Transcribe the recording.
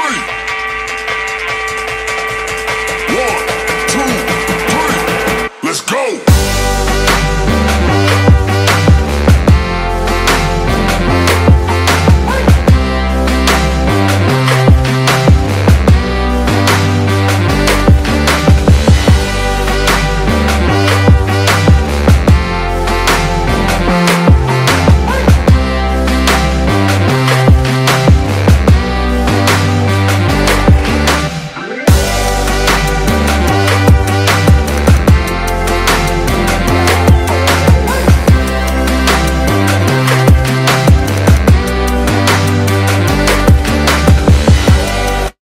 free.